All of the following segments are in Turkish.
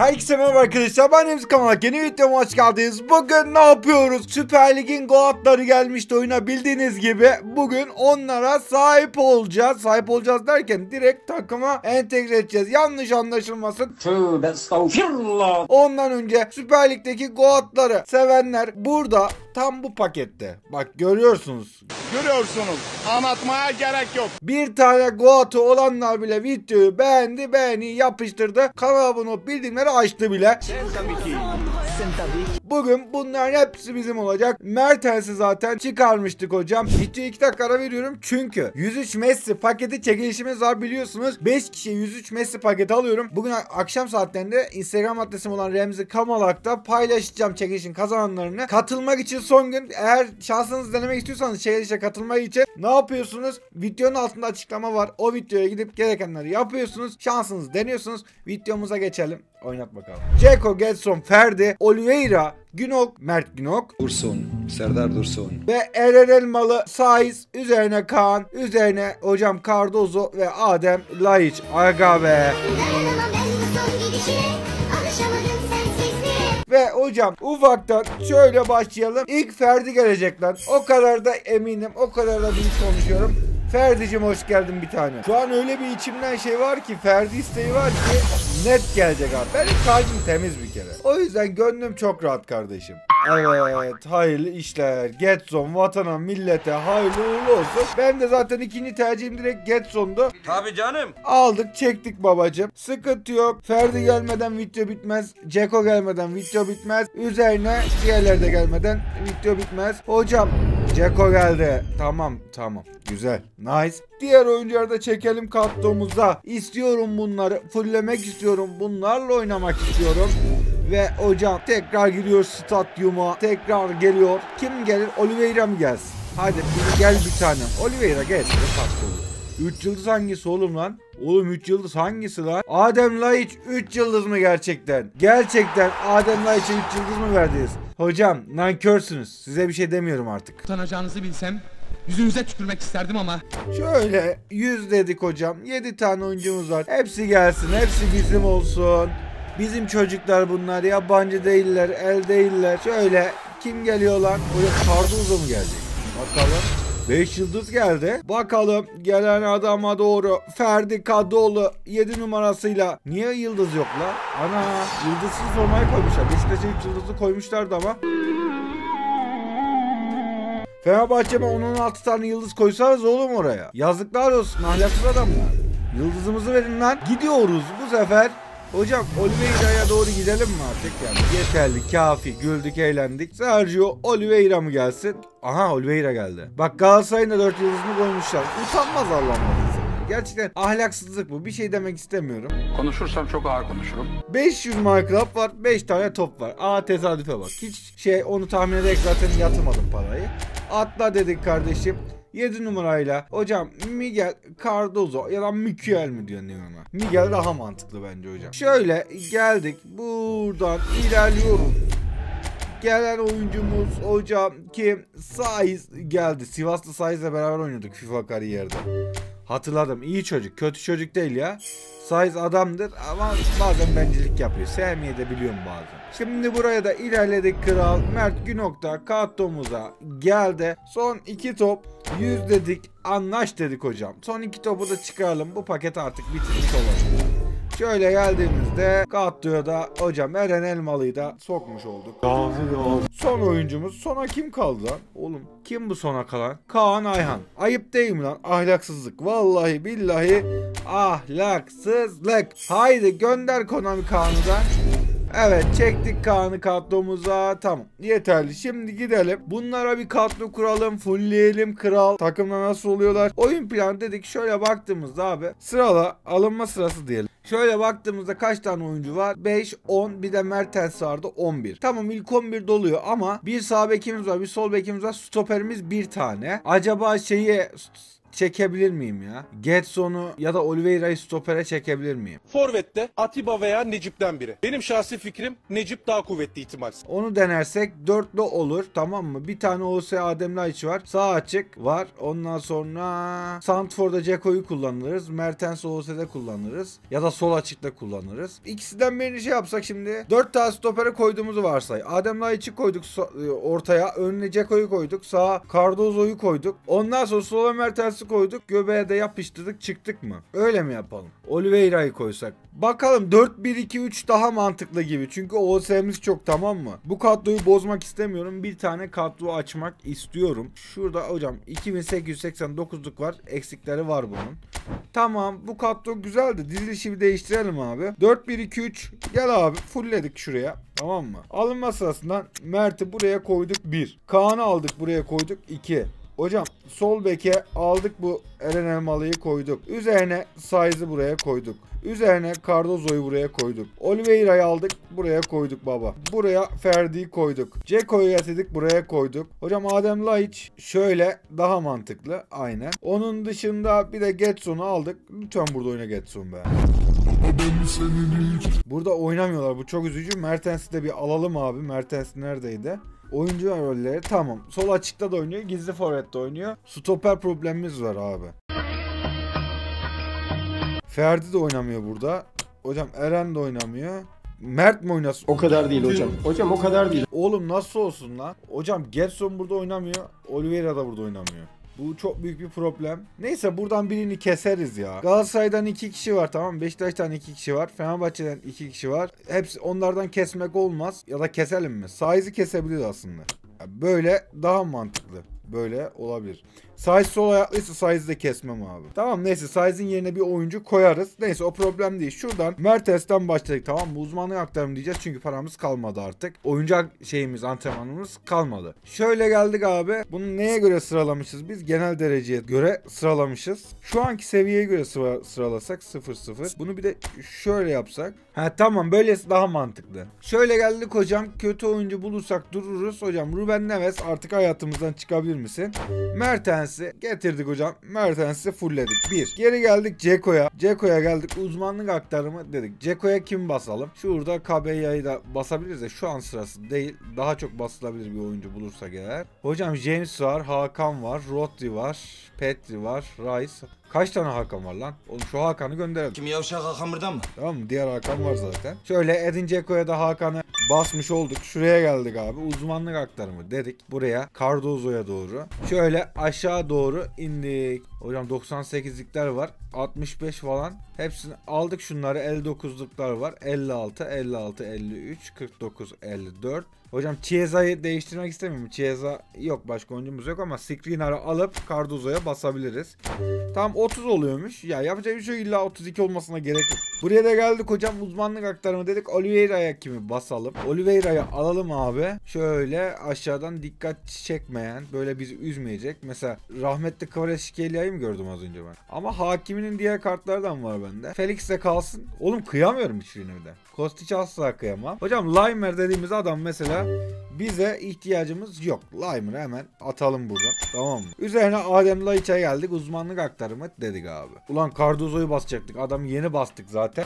Herkese merhaba arkadaşlar, ben Remzi Kamalak, yeni videoma hoş geldiniz. Bugün ne yapıyoruz? Süper Lig'in gol atları gelmişti oyuna, bildiğiniz gibi. Bugün onlara sahip olacağız. Sahip olacağız derken direkt takıma entegre edeceğiz, yanlış anlaşılmasın. Tövbe estağfurullah. Ondan önce Süper Lig'deki gol atları sevenler burada, tam bu pakette. Bak görüyorsunuz. Görüyorsunuz. Anlatmaya gerek yok. Bir tane gol atı olanlar bile videoyu beğendi, beğeni yapıştırdı. Kanala abone olup bildirimleri açtı bile. Bugün bunların hepsi bizim olacak. Mertens'i zaten çıkarmıştık hocam. Videoya 2 dakika ara veriyorum çünkü 103 Messi paketi çekilişimiz var, biliyorsunuz. 5 kişi 103 Messi paketi alıyorum. Bugün akşam saatlerinde Instagram adresim olan Remzi Kamalak'ta paylaşacağım çekilişin kazananlarını. Katılmak için son gün, eğer şansınızı denemek istiyorsanız çekilişe katılmak için ne yapıyorsunuz? Videonun altında açıklama var. O videoya gidip gerekenleri yapıyorsunuz. Şansınızı deniyorsunuz. Videomuza geçelim. Oynat bakalım. Džeko, Gerson, Ferdi, Oliveira, Günok, Mert Günok, Dursun, Serdar Dursun ve Eren Elmalı, Saiz, üzerine Kaan, üzerine hocam Cardozo ve Adem Ljajić. Aga be. Ve hocam ufaktan şöyle başlayalım. İlk Ferdi gelecek lan. O kadar da eminim. O kadar da büyük konuşuyorum. Ferdi'cim hoş geldin bir tane. Şu an öyle bir içimden şey var ki, Ferdi isteği var ki net gelecek abi. Benim kalbim temiz bir kere. O yüzden gönlüm çok rahat kardeşim. Evet, hayırlı işler. Gerson vatana millete hayırlı uğurlu olsun. Ben de zaten ikinci tercihim direkt Gerson'du. Tabii canım. Aldık çektik babacım. Sıkıntı yok. Ferdi gelmeden video bitmez. Džeko gelmeden video bitmez. Üzerine diğerleri de gelmeden video bitmez. Hocam Džeko geldi. Tamam. Güzel. Nice. Diğer oyuncuları da çekelim kartlarımıza. İstiyorum bunları. Fullemek istiyorum. Bunlarla oynamak istiyorum. Ve hocam tekrar giriyor stadyuma. Tekrar geliyor. Kim gelir? Oliveira mı gelsin? Hadi gel bir tane. Oliveira gel. 3 yıldız hangisi oğlum lan? Oğlum 3 yıldız hangisi lan? Adem Ljajić 3 yıldız mı gerçekten? Gerçekten Adem Ljajić'e 3 yıldız mı verdiniz? Hocam nankörsünüz. Size bir şey demiyorum artık. Utanacağınızı bilsem yüzünüze tükürmek isterdim ama. Şöyle 100 dedik hocam. 7 tane oyuncumuz var. Hepsi gelsin. Hepsi bizim olsun. Bizim çocuklar bunlar, yabancı değiller, el değiller. Şöyle kim geliyor lan? Cardozo mu gelecek? Bakalım. 5 yıldız geldi. Bakalım gelen adama doğru. Ferdi Kadıoğlu 7 numarasıyla. Niye yıldız yok lan? Ana, yıldızsız formayı koymuşlar. Beşiktaş'a 3 yıldızı koymuşlardı ama. Fenerbahçe'me 10-16 tane yıldız koysanız oğlum oraya. Yazıklar olsun ahlaksız adamlar. Yıldızımızı verin lan. Gidiyoruz bu sefer. Hocam Oliveira'ya doğru gidelim mi artık yani? Yeterli, kafi, güldük, eğlendik. Sergio Oliveira mı gelsin? Aha, Oliveira geldi. Bak Galatasaray'ın da 4 yıldızını koymuşlar. Utanmaz Allah'ım. Gerçekten ahlaksızlık bu. Bir şey demek istemiyorum. Konuşursam çok ağır konuşurum. 500 marklap var. 5 tane top var. Aa, tesadüfe bak. Hiç şey, onu tahmin ederek zaten yatırmadım parayı. Atla dedik kardeşim. 7 numarayla hocam Miguel Cardozo ya da Miguel mi diyor ne ona? Miguel daha mantıklı bence hocam. Şöyle geldik. Buradan ilerliyoruz. Gelen oyuncumuz hocam kim? Saiz geldi. Sivaslı Saiz'le beraber oynuyorduk FIFA kariyerde. Hatırladım. İyi çocuk. Kötü çocuk değil ya. Saiz adamdır ama bazen bencillik yapıyor. Sevmeye de biliyorum bazen. Şimdi buraya da ilerledik kral. Mert Günok'ta kartomuza geldi. Son 2 top. 100 dedik. Anlaş dedik hocam. Son 2 topu da çıkaralım. Bu paket artık bitirmiş olalım. Şöyle geldiğimizde Katlı'ya da hocam Eren Elmalı'yı da sokmuş olduk. Son oyuncumuz. Sona kim kaldı lan? Oğlum kim bu sona kalan? Kaan Ayhan. Ayıp değil mi lan? Ahlaksızlık. Vallahi billahi ahlaksızlık. Haydi gönder Konami Kaan'ı da. Evet çektik Kaan'ı kadromuza. Tamam yeterli, şimdi gidelim. Bunlara bir kadro kuralım, fullleyelim kral. Takımda nasıl oluyorlar? Oyun planı dedik, şöyle baktığımızda abi sırala, alınma sırası diyelim. Şöyle baktığımızda kaç tane oyuncu var? 5, 10, bir de Mertens vardı 11. Tamam ilk 11 doluyor ama bir sağ bekimiz var, bir sol bekimiz var, stoperimiz bir tane. Acaba şeyi çekebilir miyim ya? Gerson'u ya da Oliveira'yı stopere çekebilir miyim? Forvet'te Atiba veya Necip'ten biri. Benim şahsi fikrim Necip daha kuvvetli ihtimal. Onu denersek dörtlü olur, tamam mı? Bir tane OS Adem Ljajić var. Sağ açık var. Ondan sonra Santfor'da Džeko'yu kullanırız. Mertens OS'de kullanırız. Ya da sol açıkta kullanırız. İkisinden birini şey yapsak şimdi. 4 tane stopere koyduğumuzu varsay. Adem Ljajić'i koyduk ortaya. Önüne Džeko'yu koyduk. Sağa Cardozo'yu koyduk. Ondan sonra sola Mertens'i koyduk. Göbeğe de yapıştırdık. Çıktık mı? Öyle mi yapalım? Oliveira'yı koysak. Bakalım 4-1-2-3 daha mantıklı gibi. Çünkü OS'miz çok, tamam mı? Bu kadroyu bozmak istemiyorum. Bir tane kadro açmak istiyorum. Şurada hocam 2889'luk var. Eksikleri var bunun. Tamam, bu kadro güzeldi. Dizilişi bir değiştirelim abi. 4-1-2-3 gel abi. Fullledik şuraya. Tamam mı? Alınma sırasından Mert'i buraya koyduk 1. Kaan'ı aldık buraya koyduk 2. Hocam sol beke aldık bu Eren Elmalı'yı koyduk. Üzerine Saiz'i buraya koyduk. Üzerine Cardozo'yu buraya koyduk. Oliveira'yı aldık buraya koyduk baba. Buraya Ferdi'yi koyduk. Džeko'yu yatırdık buraya koyduk. Hocam Adem Ljajić şöyle daha mantıklı, aynen. Onun dışında bir de Gerson'u aldık. Lütfen burada oyna Gerson be. Burada oynamıyorlar, bu çok üzücü. Mertens'i de bir alalım abi. Mertens neredeydi? Oyuncu rolleri tamam. Sol açıkta da oynuyor, gizli forvette oynuyor. Stoper problemimiz var abi. Ferdi de oynamıyor burada. Hocam Eren de oynamıyor. Mert mi oynasın? O kadar değil hocam. Hocam o kadar değil. Oğlum nasıl olsun lan? Hocam Gerson burada oynamıyor. Oliveira da burada oynamıyor. Bu çok büyük bir problem. Neyse buradan birini keseriz ya. Galatasaray'dan 2 kişi var, tamam mı? Beşiktaş'tan 2 kişi var. Fenerbahçe'den 2 kişi var. Hepsi, onlardan kesmek olmaz. Ya da keselim mi? Saiz'i kesebiliriz aslında. Böyle daha mantıklı. Böyle olabilir. Saiz sol ayaklıysa Saiz'i de kesmem abi. Tamam neyse, Saiz'in yerine bir oyuncu koyarız. Neyse o problem değil. Şuradan Mertens'ten başladık, tamam mı? Uzmanlığı aktarım diyeceğiz çünkü paramız kalmadı artık. Oyuncu şeyimiz, antrenmanımız kalmadı. Şöyle geldik abi. Bunu neye göre sıralamışız biz? Genel dereceye göre sıralamışız. Şu anki seviyeye göre sıralasak 0-0. Bunu bir de şöyle yapsak. Ha tamam, böylesi daha mantıklı. Şöyle geldik hocam. Kötü oyuncu bulursak dururuz. Hocam Ruben Neves artık hayatımızdan çıkabilir misin? Mertens'i getirdik hocam. Mertens'i fullledik. 1. Geri geldik Džeko'ya. Džeko'ya geldik. Uzmanlık aktarımı dedik. Džeko'ya kim basalım? Şurada Kabeya'yı da basabiliriz de şu an sırası değil. Daha çok basılabilir bir oyuncu bulursak eğer. Hocam James var. Hakan var. Rodri var. Petri var. Rice. Kaç tane Hakan var lan? Oğlum şu Hakan'ı gönderelim. Kim yavşak Hakan buradan mı? Tamam mı? Diğer Hakan var zaten. Şöyle Edin Dzeko'ya da Hakan'ı basmış olduk. Şuraya geldik abi. Uzmanlık aktarımı dedik. Buraya Cardozo'ya doğru. Şöyle aşağı doğru indik. Hocam 98'likler var. 65 falan. Hepsini aldık şunları. 59'luklar var. 56, 56, 53, 49, 54. Hocam Chiesa'yı değiştirmek istemiyorum. Chiesa yok, başka oyuncumuz yok ama Skriniar'ı alıp Cardozo'ya basabiliriz. Tam 30 oluyormuş. Ya yapacak bir şey, illa 32 olmasına gerek yok. Buraya da geldik hocam, uzmanlık aktarımı dedik. Oliveira'ya kimi basalım? Oliveira'yı alalım abi. Şöyle aşağıdan dikkat çekmeyen, böyle bizi üzmeyecek. Mesela rahmetli Kvaratskhelia mı gördüm az önce ben? Ama Hakimi'nin diğer kartlardan var bende. Felix de kalsın. Oğlum kıyamıyorum hiçbirine bir de. Kostić asla kıyamam. Hocam Leimer dediğimiz adam mesela, bize ihtiyacımız yok. Leimer'ı hemen atalım buradan. Tamam mı? Üzerine Adem Ljajić'e geldik. Uzmanlık aktarımı dedik abi. Ulan Cardozo'yu basacaktık. Adamı yeni bastık zaten.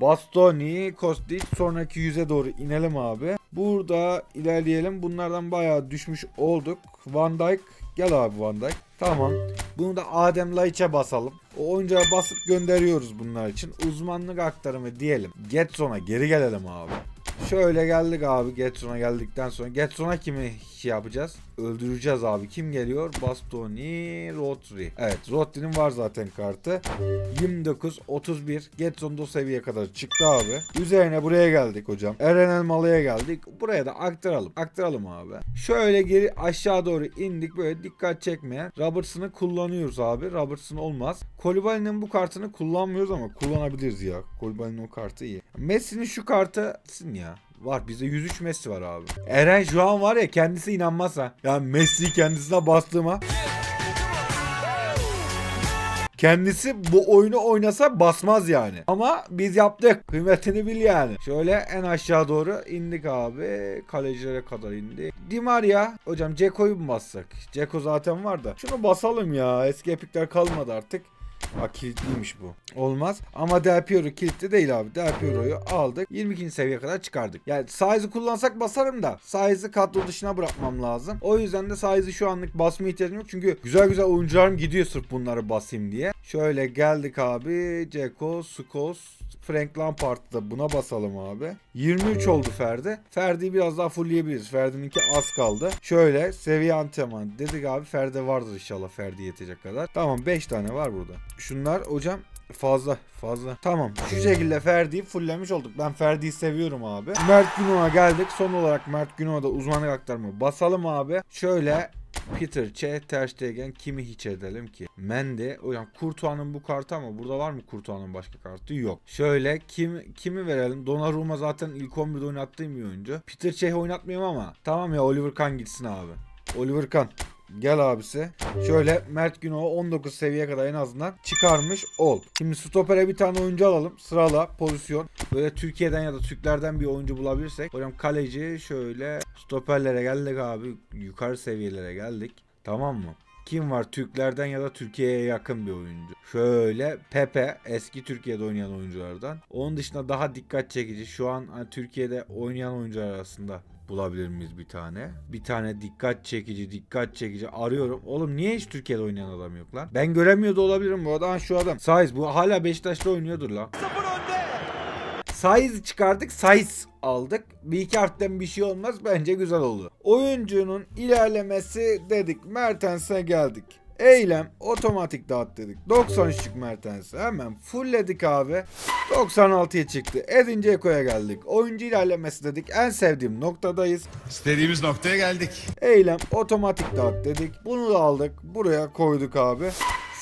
Bastoni, Kostić, sonraki 100'e doğru inelim abi. Burada ilerleyelim. Bunlardan bayağı düşmüş olduk. Van Dyke, gel abi Van Dyke. Tamam. Bunu da Adem Ljajić'e basalım. O oyuncuya basıp gönderiyoruz bunlar için. Uzmanlık aktarımı diyelim. Gerson'a geri gelelim abi. Şöyle geldik abi. Gerson'a geldikten sonra Gerson'a kimi yapacağız? Öldüreceğiz abi. Kim geliyor? Bastoni, Rodri. Evet, Rodri'nin var zaten kartı. 29, 31. Gerson da o seviyeye kadar çıktı abi. Üzerine buraya geldik hocam. Eren Elmalı'ya geldik. Buraya da aktaralım. Aktaralım abi. Şöyle geri aşağı doğru indik. Böyle dikkat çekmeyen. Robertson'ı kullanıyoruz abi. Robertson olmaz. Kolibali'nin bu kartını kullanmıyoruz ama kullanabiliriz ya. Kolibali'nin o kartı iyi. Messi'nin şu kartı ya. Var bizde 103 Messi var abi. Eren şu an var ya, kendisi inanmaz ha. Ya Messi kendisine bastığıma Kendisi bu oyunu oynasa basmaz yani. Ama biz yaptık. Kıymetini bil yani. Şöyle en aşağı doğru indik abi. Kalecilere kadar indi. Di Maria. Hocam Džeko'yu mu bassak? Džeko zaten var da. Şunu basalım ya. Eski epikler kalmadı artık. Bak kilitliymiş bu. Olmaz. Ama Del Piero kilitli değil abi. Del Piero'yu aldık. 22. seviyeye kadar çıkardık. Yani Saiz'i kullansak basarım da. Saiz'i kadro dışına bırakmam lazım. O yüzden de Saiz'i şu anlık basma ihtiyacım yok. Çünkü güzel güzel oyuncularım gidiyor sırf bunları basayım diye. Şöyle geldik abi. Džeko, Skos, Frank Lampard'ı da buna basalım abi. 23 oldu Ferdi. Ferdi'yi biraz daha fullleyebiliriz. Ferdi'ninki az kaldı. Şöyle seviye antrenman dedik abi. Ferdi vardır inşallah. Ferdi yetecek kadar. Tamam 5 tane var burada. Şunlar hocam fazla. Tamam şu şekilde Ferdi'yi fullemiş olduk. Ben Ferdi'yi seviyorum abi. Mert Günok'a geldik. Son olarak Mert Günok'a da uzmanlık aktarımı basalım abi. Şöyle Peter Çe, Ter Stegen kimi hiç edelim ki? Mendy. Hocam Kurtuan'ın bu kartı ama burada var mı Kurtuan'ın başka kartı? Yok. Şöyle kimi verelim? Donnarumma zaten ilk 11'de oynattığım bir oyuncu. Peter Çe'yi oynatmayayım ama. Tamam ya Oliver Kahn gitsin abi. Oliver Kahn. Gel abisi. Şöyle Mert Günok'u 19 seviyeye kadar en azından çıkarmış ol. Şimdi stopere bir tane oyuncu alalım. Sırala, pozisyon. Böyle Türkiye'den ya da Türklerden bir oyuncu bulabilirsek. Hocam kaleci şöyle stoperlere geldik abi. Yukarı seviyelere geldik. Tamam mı? Kim var Türklerden ya da Türkiye'ye yakın bir oyuncu? Şöyle Pepe eski Türkiye'de oynayan oyunculardan. Onun dışında daha dikkat çekici şu an hani Türkiye'de oynayan oyuncular arasında. Bulabilir miyiz bir tane? Bir tane dikkat çekici arıyorum. Oğlum niye hiç Türkiye'de oynayan adam yok lan? Ben göremiyordu olabilirim bu adam şu adam. Saiz bu hala Beşiktaş'ta oynuyordur lan. Saiz'i çıkardık. Saiz aldık. Bir iki harften bir şey olmaz. Bence güzel oldu. Oyuncunun ilerlemesi dedik. Mertens'e geldik. Eylem otomatik dağıt dedik. 93'lük Mertens'i hemen fullledik abi. 96'ya çıktı. Edin Džeko'ya geldik. Oyuncu ilerlemesi dedik. En sevdiğim noktadayız. İstediğimiz noktaya geldik. Eylem otomatik dağıt dedik. Bunu da aldık. Buraya koyduk abi.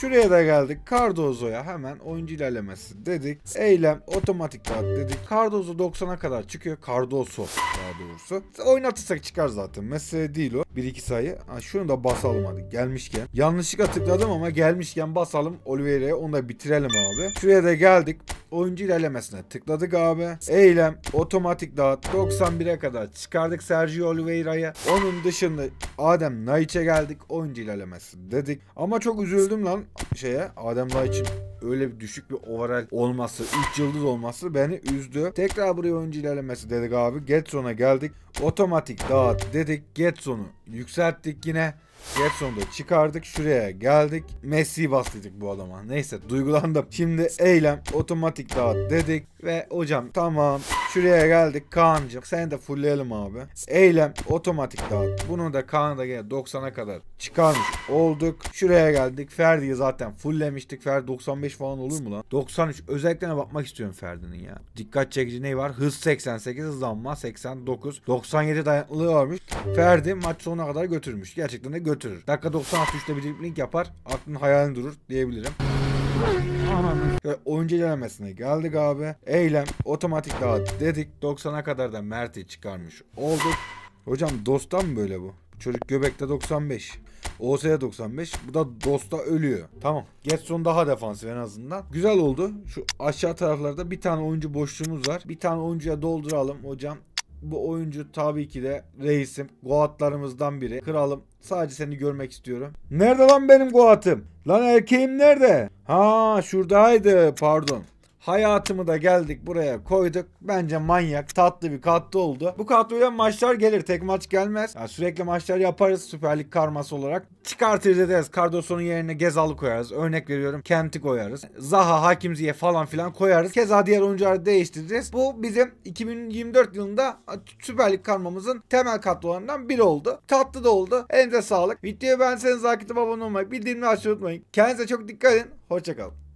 Şuraya da geldik. Cardozo'ya hemen oyuncu ilerlemesi dedik. Eylem otomatik dağıt dedik. Cardozo 90'a kadar çıkıyor. Cardozo daha doğrusu. Oynatırsak çıkar zaten. Mesele değil o. 1-2 sayı. Ha, şunu da basalım hadi gelmişken. Yanlışlıkla tıkladım ama gelmişken basalım Oliveira'ya. Onu da bitirelim abi. Şuraya da geldik. Oyuncu ilerlemesine tıkladık abi. Eylem otomatik dağıt. 91'e kadar çıkardık Sergio Oliveira'ya. Onun dışında Adem Ljajić'e geldik. Oyuncu ilerlemesi dedik. Ama çok üzüldüm lan şeye Adem Ljajić'in öyle bir düşük bir overall olması, 3 yıldız olması beni üzdü. Tekrar buraya oyuncu ilerlemesi dedik abi. Gerson'a geldik. Otomatik dağıt dedik. Gerson'u yükselttik yine. Gerson'u da çıkardık. Şuraya geldik. Messi'yi bastıydık bu adama. Neyse duygulandım. Şimdi eylem otomatik dağıt dedik. Ve hocam tamam. Şuraya geldik. Kaan'cığım seni de fullleyelim abi. Eylem otomatik dağıt. Bunu da Kaan'ı da gene 90'a kadar çıkarmış olduk. Şuraya geldik. Ferdi'yi zaten fulllemiştik. Ferdi 95 falan olur mu lan? 93. Özelliklerine bakmak istiyorum Ferdi'nin ya. Dikkat çekici ne var? Hız 88. Hızlanma 89. 97 dayanıklılığı varmış. Ferdi maç sonuna kadar götürmüş. Gerçekten de götürür. Dakika 96'da bir dribbling yapar. Aklın hayalini durur diyebilirim. Şöyle oyuncu ilerlemesine geldik abi. Eylem otomatik dağıt dedik. 90'a kadar da Mert'i çıkarmış olduk. Hocam Dost'tan mı böyle bu? Çocuk göbekte 95. OS'ya 95. Bu da Dost'a ölüyor. Tamam. Gerson daha defansif en azından. Güzel oldu. Şu aşağı taraflarda bir tane oyuncu boşluğumuz var. Bir tane oyuncuya dolduralım hocam. Bu oyuncu tabii ki de reisim. Goatlarımızdan biri. Kralım. Sadece seni görmek istiyorum. Nerede lan benim goatım? Lan erkeğim nerede? Ha şuradaydı. Pardon. Hayatımı da geldik buraya koyduk. Bence manyak tatlı bir kadro oldu. Bu kadroya maçlar gelir. Tek maç gelmez. Yani sürekli maçlar yaparız. Süper Lig karması olarak. Çıkartırız ederiz. Cardozo'nun yerine Gezal'ı koyarız. Örnek veriyorum. Kent'i koyarız. Zaha, Hakim Ziyeh falan filan koyarız. Keza diğer oyuncuları değiştiririz. Bu bizim 2024 yılında Süper Lig karmamızın temel kadrolarından biri oldu. Tatlı da oldu. Elinize sağlık. Videoyu beğenseniz abone olmayı, bildirimleri açmayı unutmayın. Kendinize çok dikkat edin. Hoşçakalın.